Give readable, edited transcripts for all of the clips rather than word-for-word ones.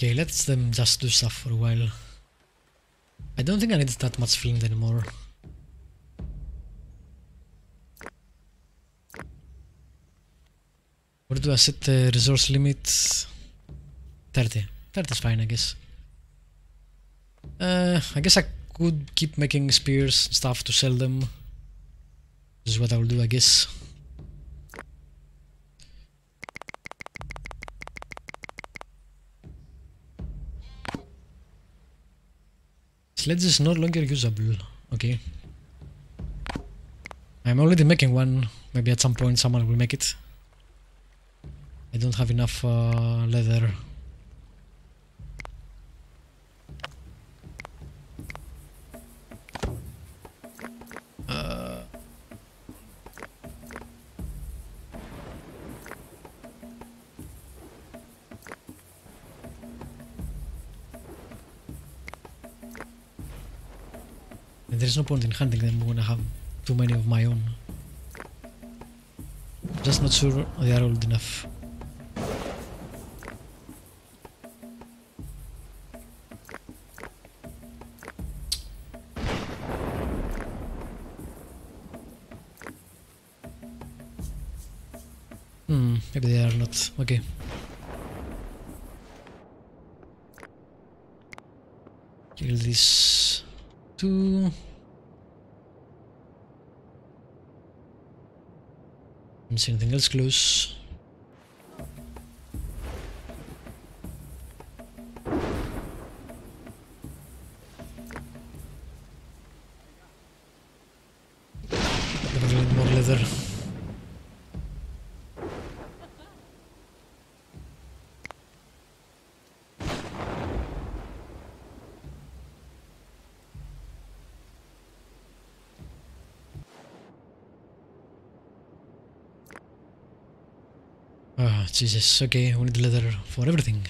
Okay, let them just do stuff for a while. I don't think I need that much filmed anymore. Where do I set the resource limit? 30. 30 is fine, I guess. I guess I could keep making spears and stuff to sell them. This is what I will do, I guess. Sledge is no longer usable. Okay. I'm already making one. Maybe at some point someone will make it. I don't have enough leather. There's no point in hunting them when I have too many of my own. Just not sure they are old enough. Maybe they are not. Okay. Kill these two. See anything else close? Definitely need more leather. Jesus, okay, we need leather for everything.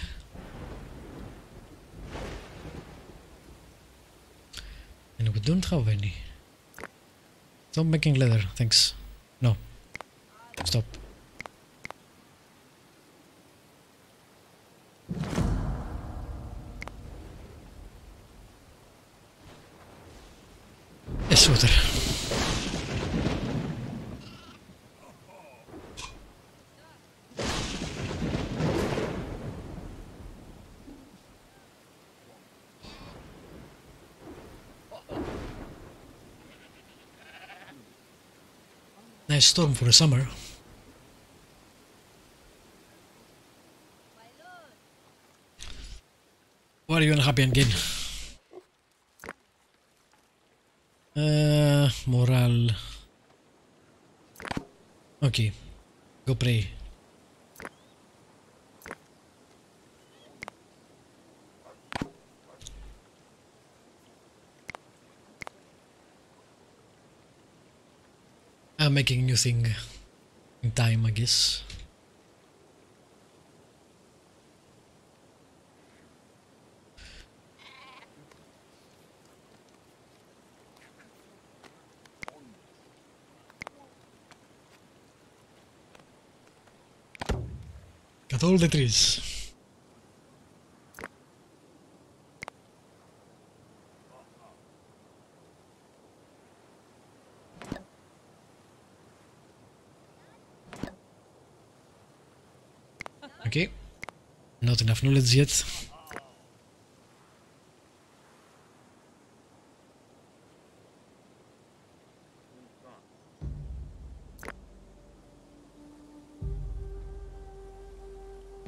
And we don't have any. Stop making leather, thanks. No. Stop. Yes, water. Nice storm for the summer. Why are you unhappy again? Morale. Okay, go pray. I'm making a new thing in time, I guess. Cut all the trees. Okay, not enough knowledge yet.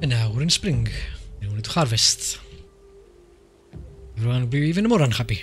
And now we're in spring. We need to harvest. Everyone will be even more unhappy.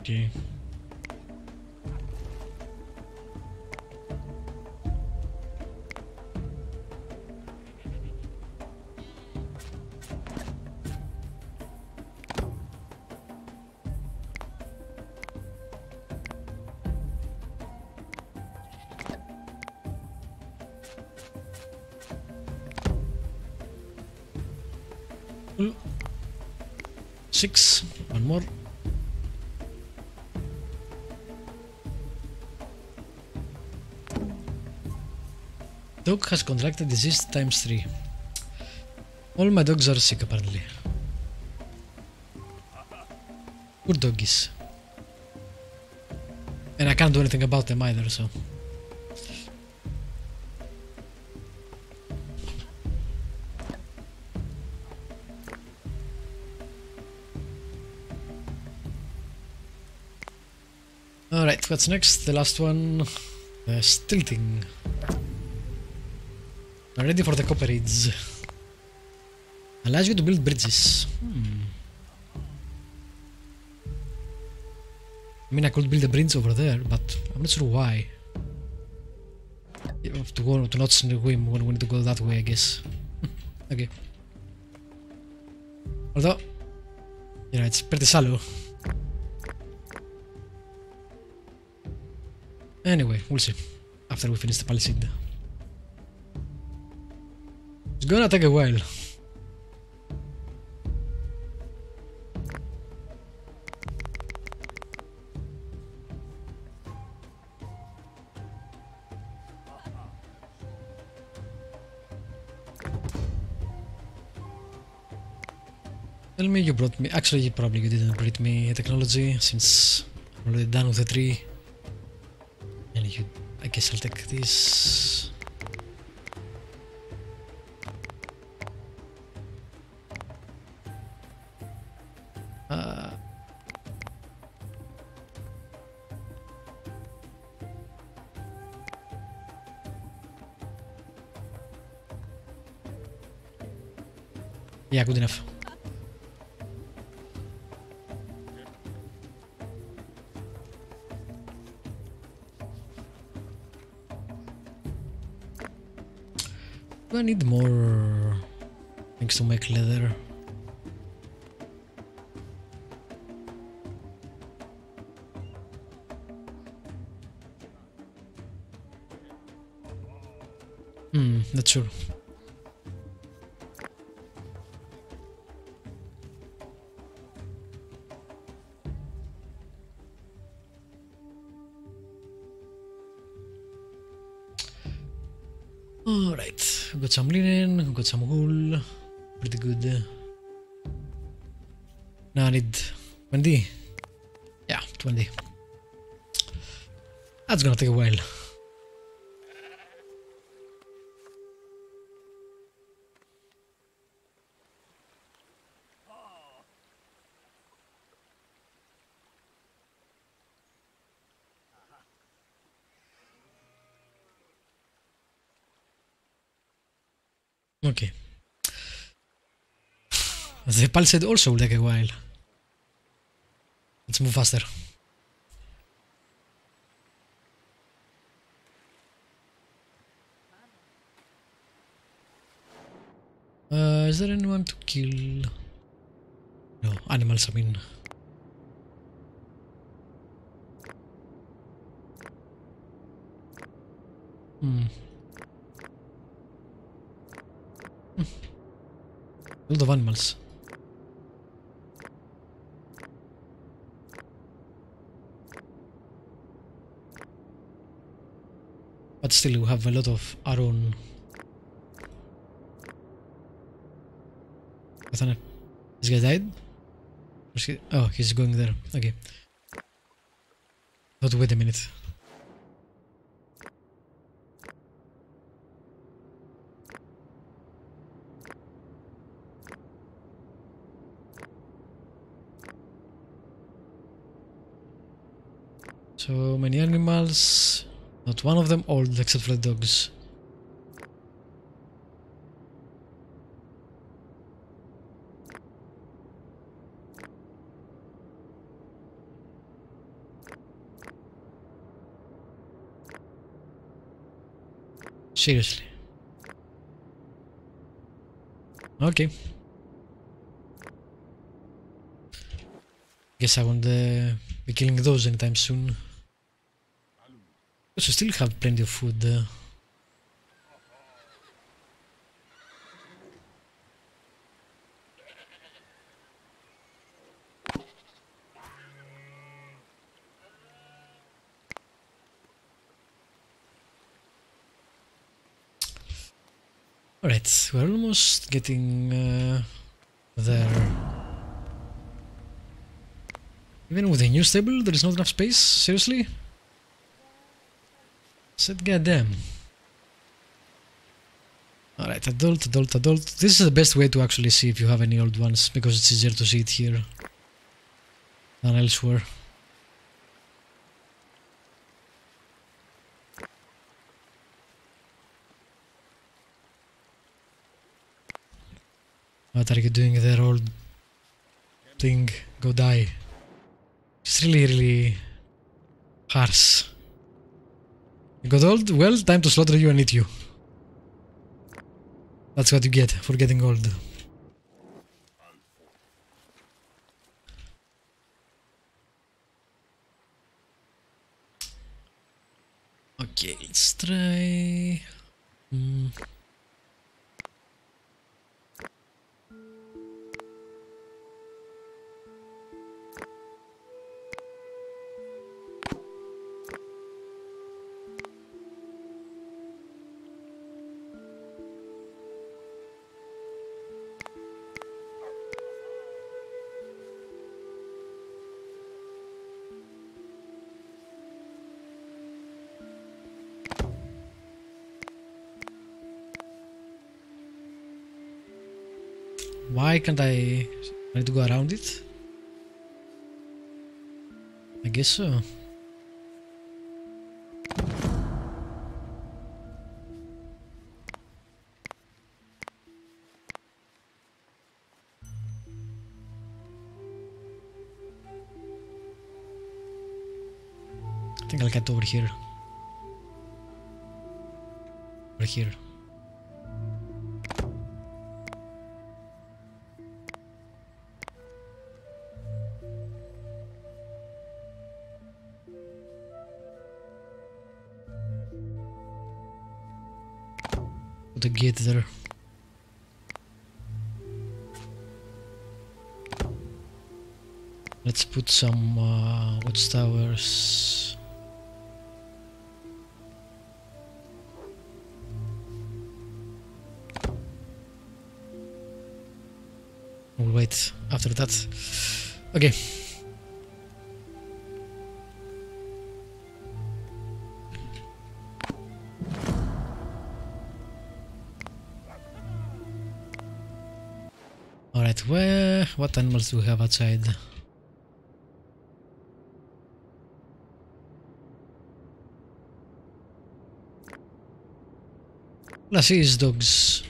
Okay. 6, one more. Dog has contracted disease ×3. All my dogs are sick apparently. Poor doggies. And I can't do anything about them either, so. Alright, what's next? The last one. Stilting. I'm ready for the copperids. Allows you to build bridges. I mean, I could build a bridge over there, but I'm not sure why. You have to go to not swim when we need to go that way, I guess. Okay. Although, you know, it's pretty shallow. Anyway, we'll see. After we finish the palisade. It's gonna take a while. Tell me you brought me. Actually, probably you didn't bring me technology since I'm already done with the tree. And you, I guess I'll take this. Yeah, good enough. I need more things to make leather. Not sure. Got some linen, got some wool, pretty good. Now I need 20. Yeah, 20. That's gonna take a while. Okay. The palisade also will take a while. Let's move faster. Is there anyone to kill? No, animals, I mean. A lot of animals. But still, we have a lot of our own. This guy died? Oh, he's going there. Okay. But wait a minute. So many animals, not one of them old except for the dogs. Seriously. Okay. Guess I won't be killing those anytime soon. So still have plenty of food. Alright, we're almost getting there. Even with a new stable, there is not enough space? Seriously? Said goddamn. Alright, adult. This is the best way to actually see if you have any old ones, because it's easier to see it here than elsewhere. What are you doing there, old thing? Go die. It's really, really harsh. You got old? Well, time to slaughter you and eat you. That's what you get for getting old. Okay, let's try... Why can't I need to go around it? I guess so. I think I'll get over here. Over here. The gate there. Let's put some watchtowers. We'll wait after that. Okay. Where? What animals do we have outside? Let's see his dogs.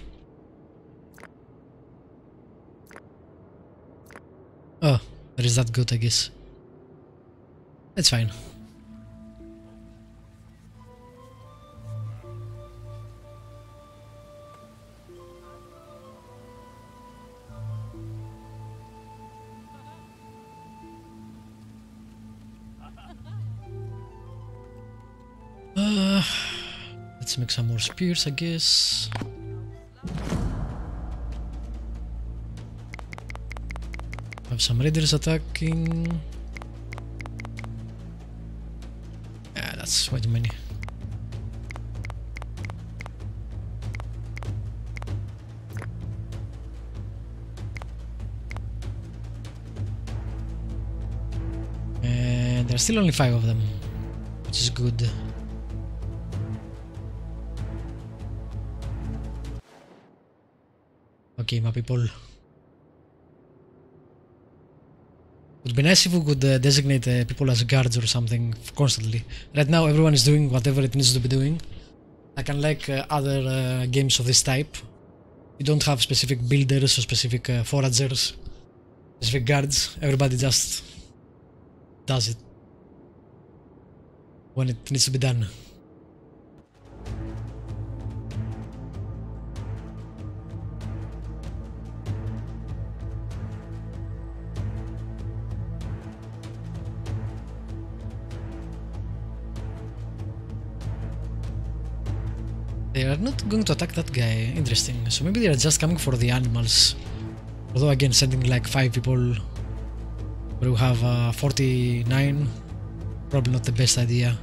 Oh, there is that goat, I guess. It's fine. Let's make some more spears, I guess. Have some raiders attacking. Yeah, that's quite many. And there are still only 5 of them, which is good. Okay, my people. Would be nice if we could designate people as guards or something constantly. Right now, everyone is doing whatever it needs to be doing. Like unlike other games of this type, you don't have specific builders or specific foragers, specific guards. Everybody just does it when it needs to be done. They are not going to attack that guy, interesting, so maybe they are just coming for the animals. Although again, sending like 5 people where we have 49, probably not the best idea.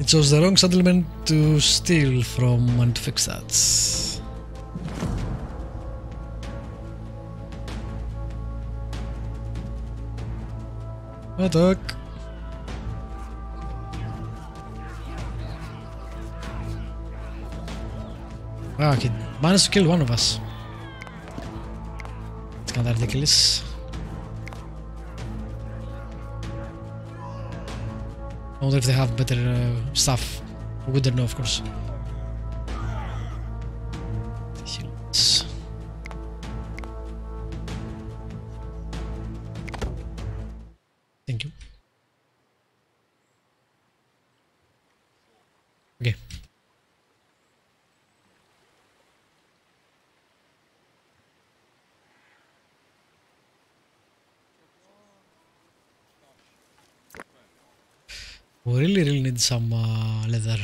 It chose the wrong settlement to steal from and to fix that. Attack! Ah, he managed to kill one of us. It's kinda ridiculous. I wonder if they have better stuff. We don't know, of course. Thank you. Okay. We really need some leather.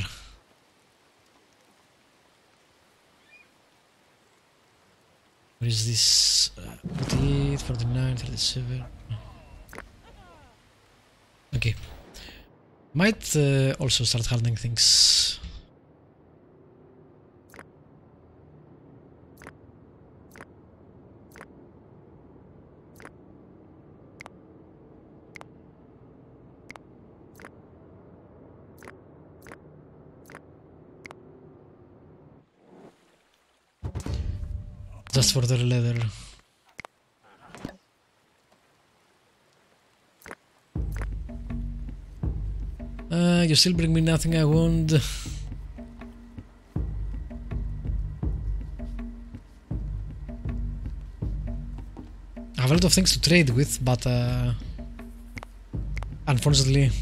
What is this? 48, 49, 37. Okay. Might also start hardening things. Just for the leather. You still bring me nothing I want. I have a lot of things to trade with, but unfortunately,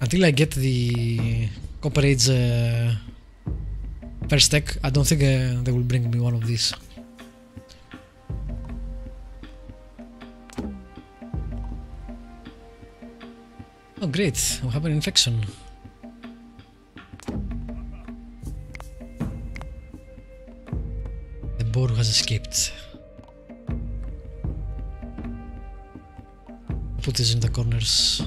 until I get the Copper Age first tech, I don't think they will bring me one of these. Oh great, we have an infection. The boar has escaped. Put this in the corners.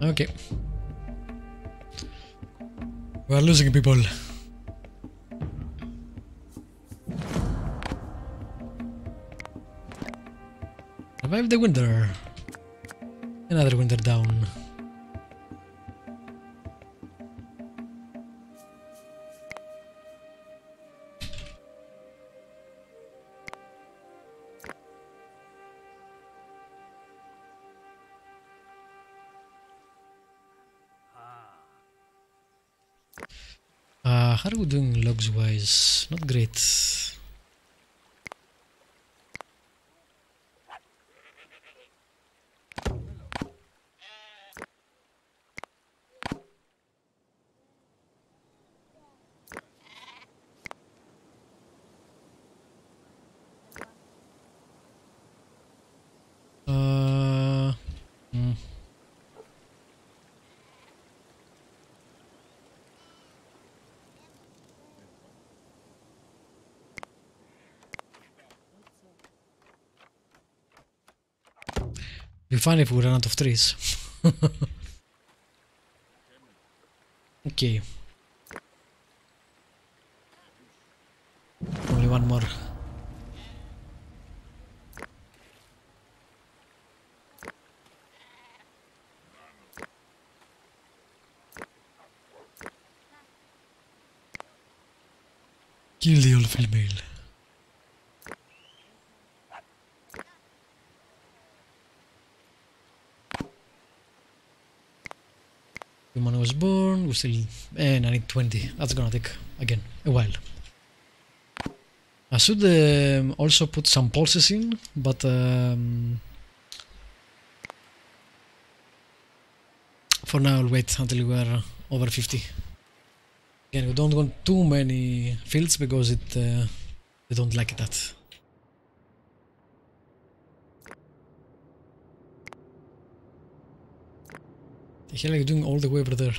Okay. We are losing people. Survive the winter. Another winter down. How are we doing logs wise? Not great. It'd be fine if we run out of trees. Okay. Only one more. Kill the old female. Human was born, we still... and I need 20. That's gonna take, again, a while. I should also put some pulses in, but... for now I'll wait until we are over 50. Again, we don't want too many fields, because it they don't like that. The hell are you doing all the way over there?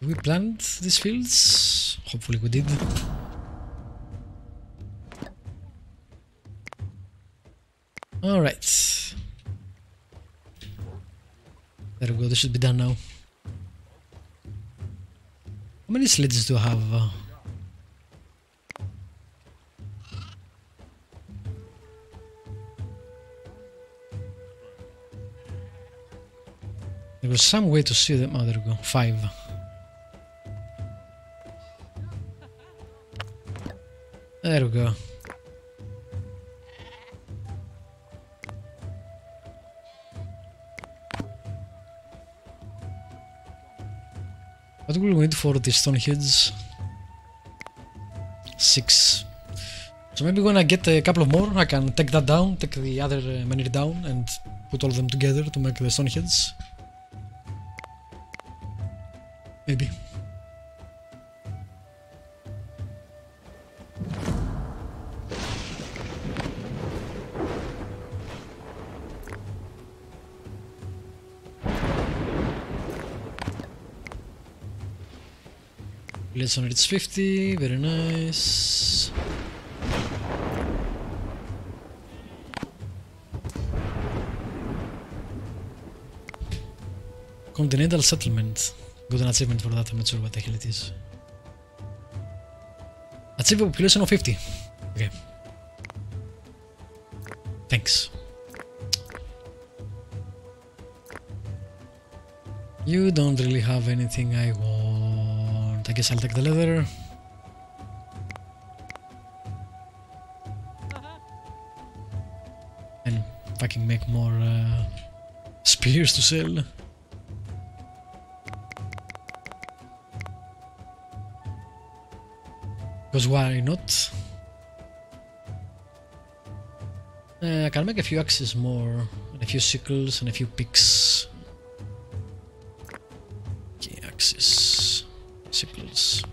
Did we plant these fields? Hopefully we did. All right. There we go. This should be done now. How many sledges do I have? There was some way to see them. Oh, there we go. 5. There we go. What will we need for the stone heads? 6. So maybe when I get a couple of more, I can take that down, take the other manure down, and put all of them together to make the stone heads. Maybe. Let's on its 50, very nice. Continental settlement. Got an achievement for that, I'm not sure what the hell it is. Achieve a population of 50. Okay. Thanks. You don't really have anything I want. I guess I'll take the leather. And fucking make more spears to sell. Because why not? I can make a few axes more, and a few sickles, and a few picks. Okay, axes. Sickles.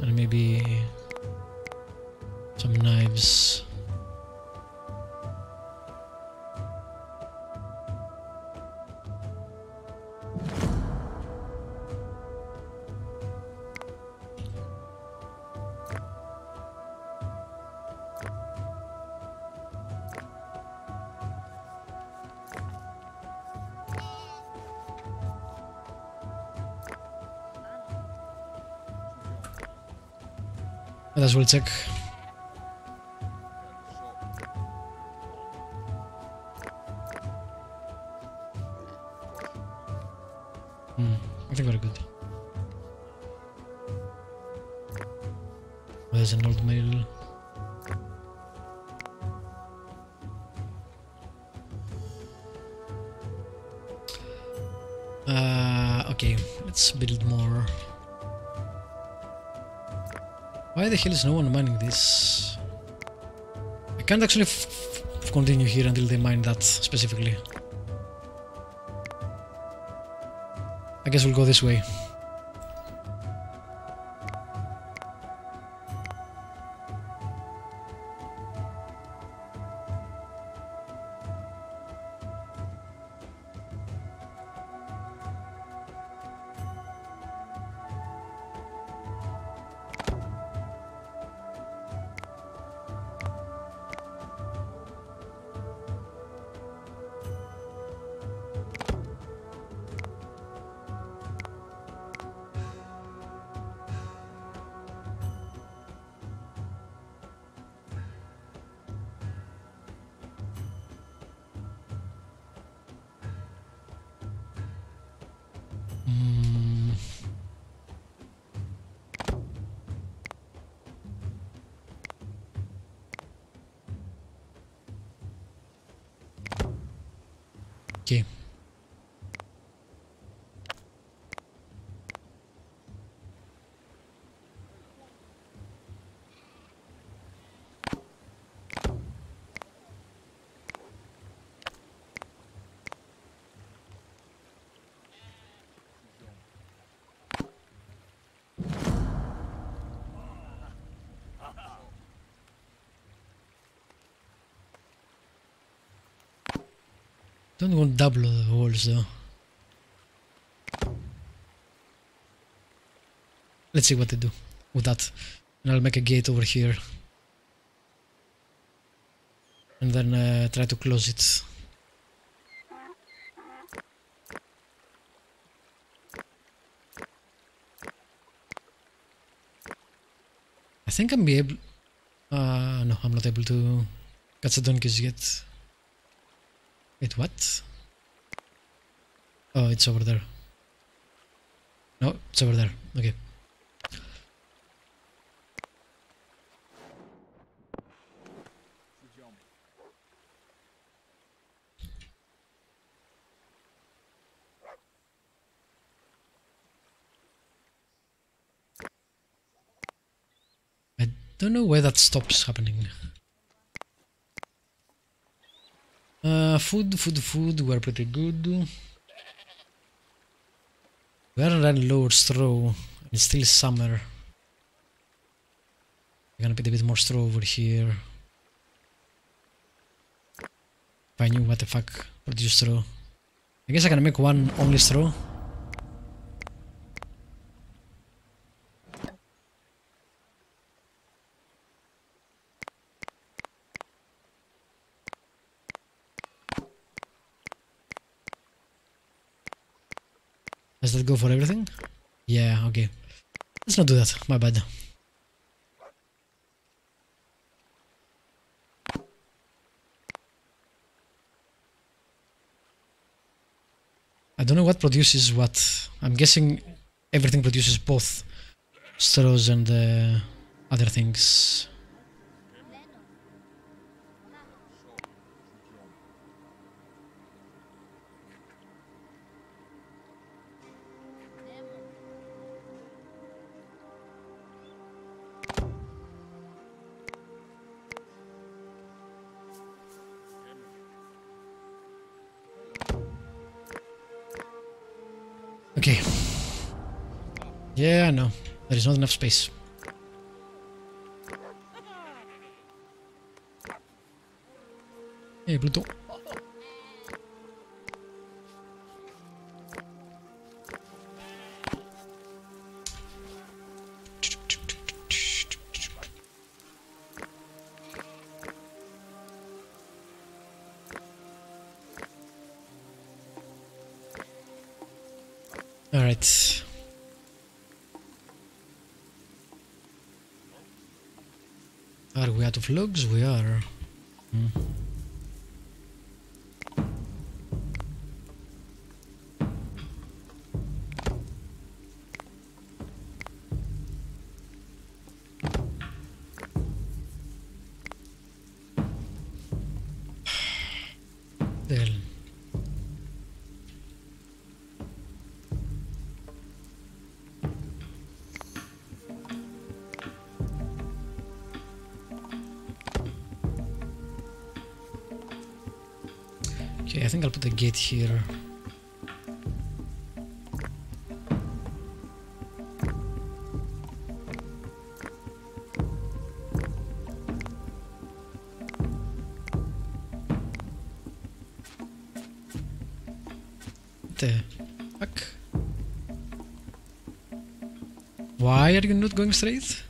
And maybe some knives. As well check. I think we're good. There's an old male. Okay, let's build more. Why the hell is no one mining this? I can't actually continue here until they mine that specifically. I guess we'll go this way. Okay. Don't go double the walls though. Let's see what they do with that. And I'll make a gate over here. And then try to close it. I think I'm able... no, I'm not able to catch the donkeys yet. Wait, what? Oh, it's over there. No, it's over there. Okay. I don't know where that stops happening. Food, we're pretty good. We are running low on straw. It's still summer. We're gonna put a bit more straw over here. If I knew what the fuck produce straw. I guess I can make one only straw. Does that go for everything? Yeah, okay. Let's not do that, my bad. I don't know what produces what. I'm guessing everything produces both straws and other things. Okay. Yeah, no. There is not enough space. Hey, Pluto. Alright. Are we out of logs? We are. Okay, I think I'll put a gate here. What the fuck? Why are you not going straight?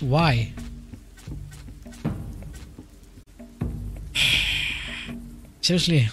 Why? Seriously?